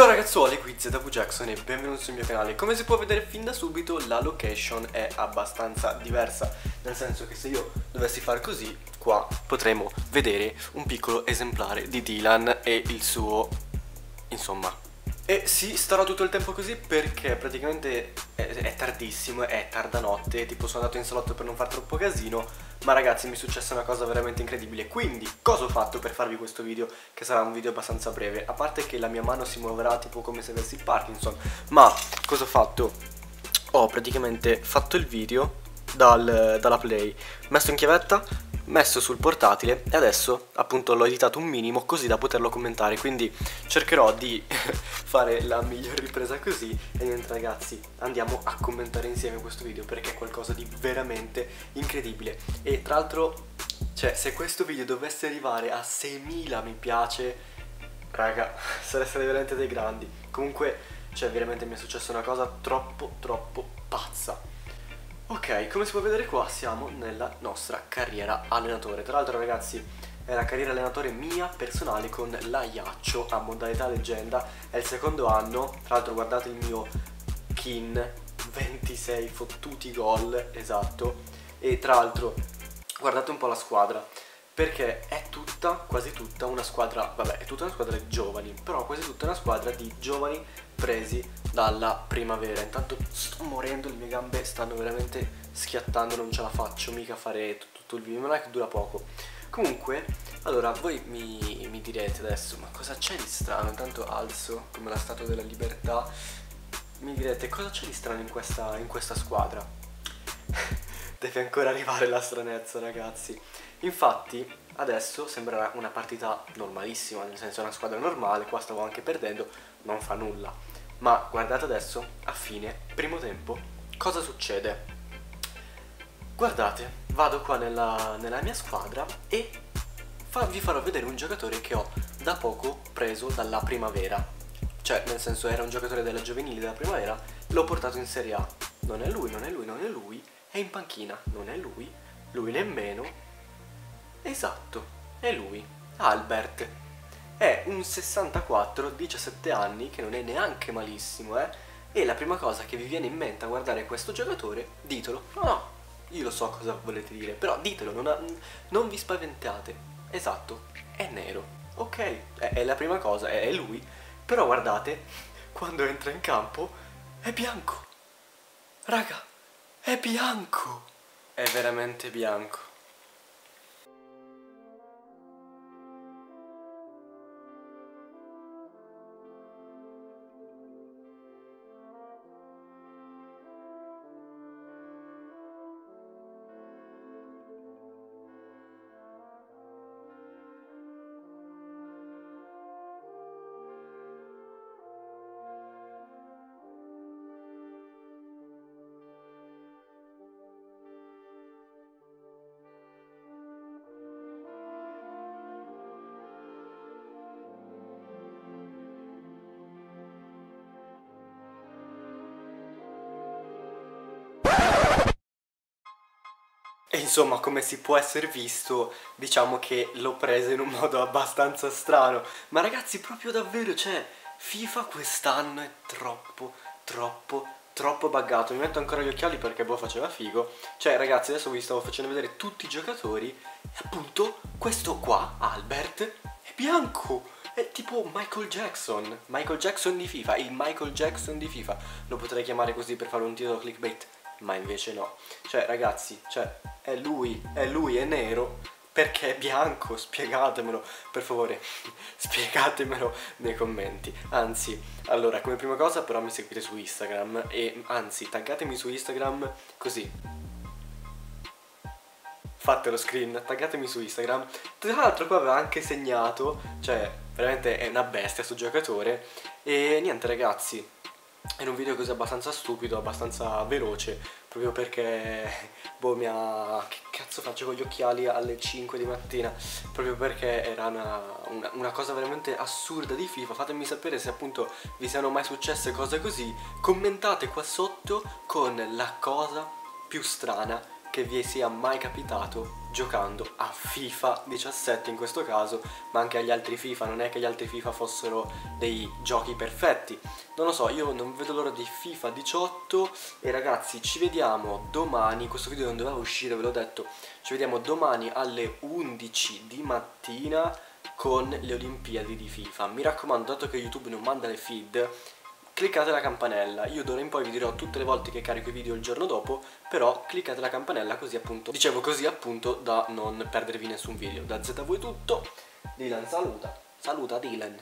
Ciao ragazzuoli, qui Michael Jackson e benvenuti sul mio canale. Come si può vedere fin da subito la location è abbastanza diversa, nel senso che se io dovessi far così, qua potremo vedere un piccolo esemplare di Dylan e il suo... insomma. E sì, starò tutto il tempo così perché praticamente è tardissimo, è tarda notte, tipo sono andato in salotto per non far troppo casino, ma ragazzi mi è successa una cosa veramente incredibile. Quindi cosa ho fatto per farvi questo video, che sarà un video abbastanza breve, a parte che la mia mano si muoverà tipo come se avessi Parkinson, ma cosa ho fatto? Ho praticamente fatto il video dalla Play, messo in chiavetta, messo sul portatile e adesso appunto l'ho editato un minimo così da poterlo commentare, quindi cercherò di fare la miglior ripresa così. E niente ragazzi, andiamo a commentare insieme questo video perché è qualcosa di veramente incredibile. E tra l'altro, cioè, se questo video dovesse arrivare a 6.000 mi piace, raga, sareste veramente dei grandi. Comunque, cioè, veramente mi è successa una cosa troppo pazza. Ok, come si può vedere qua siamo nella nostra carriera allenatore. Tra l'altro ragazzi, è la carriera allenatore mia personale con l'Aiaccio a modalità leggenda. È il secondo anno, tra l'altro guardate il mio kin, 26 fottuti gol, esatto. E tra l'altro guardate un po' la squadra, perché è tutta, quasi tutta una squadra, vabbè è tutta una squadra di giovani, però quasi tutta una squadra di giovani presi dalla primavera. Intanto sto morendo, le mie gambe stanno veramente schiattando, non ce la faccio mica a fare tutto il video, ma non è che dura poco. Comunque, allora voi mi direte adesso, ma cosa c'è di strano? Intanto alzo come la Statua della Libertà, mi direte cosa c'è di strano in questa squadra? Deve ancora arrivare la stranezza ragazzi. Infatti adesso sembrerà una partita normalissima, nel senso una squadra normale, qua stavo anche perdendo, non fa nulla. Ma guardate adesso, a fine, primo tempo, cosa succede? Guardate, vado qua nella mia squadra e vi farò vedere un giocatore che ho da poco preso dalla primavera. Cioè, nel senso, era un giocatore della giovanile della primavera, l'ho portato in Serie A. Non è lui, non è lui, non è lui, è in panchina, non è lui, lui nemmeno. Esatto, è lui, Albert. È un 64, 17 anni, che non è neanche malissimo, E la prima cosa che vi viene in mente a guardare questo giocatore, ditelo. No, io lo so cosa volete dire, però ditelo, non vi spaventate. Esatto, è nero. Ok, è la prima cosa, è lui. Però guardate, quando entra in campo, è bianco. Raga, è bianco. È veramente bianco. E insomma, come si può essere visto, diciamo che l'ho presa in un modo abbastanza strano. Ma ragazzi, proprio davvero, cioè, FIFA quest'anno è troppo buggato. Mi metto ancora gli occhiali perché boh, faceva figo. Cioè ragazzi, adesso vi stavo facendo vedere tutti i giocatori e appunto questo qua, Albert, è bianco. È tipo Michael Jackson, Michael Jackson di FIFA, il Michael Jackson di FIFA. Lo potrei chiamare così per fare un titolo clickbait, ma invece no. Cioè ragazzi, cioè è lui, è nero perché è bianco, spiegatemelo per favore, spiegatemelo nei commenti. Anzi, allora, come prima cosa però mi seguite su Instagram, e anzi taggatemi su Instagram, così fate lo screen, taggatemi su Instagram. Tra l'altro qua aveva anche segnato, cioè veramente è una bestia sto giocatore. E niente ragazzi, è un video così abbastanza stupido, abbastanza veloce, proprio perché boh, che cazzo faccio con gli occhiali alle 5 di mattina? Proprio perché era una cosa veramente assurda di FIFA. Fatemi sapere se appunto vi siano mai successe cose così. Commentate qua sotto con la cosa più strana che vi sia mai capitato giocando a FIFA 17 in questo caso, ma anche agli altri FIFA. Non è che gli altri FIFA fossero dei giochi perfetti, non lo so, io non vedo l'ora di FIFA 18 e ragazzi ci vediamo domani, questo video non doveva uscire, ve l'ho detto, ci vediamo domani alle 11 di mattina con le Olimpiadi di FIFA. Mi raccomando, dato che YouTube non manda le feed, cliccate la campanella, io d'ora in poi vi dirò tutte le volte che carico i video il giorno dopo, però cliccate la campanella così appunto, da non perdervi nessun video. Da ZV tutto, Dylan saluta, saluta Dylan.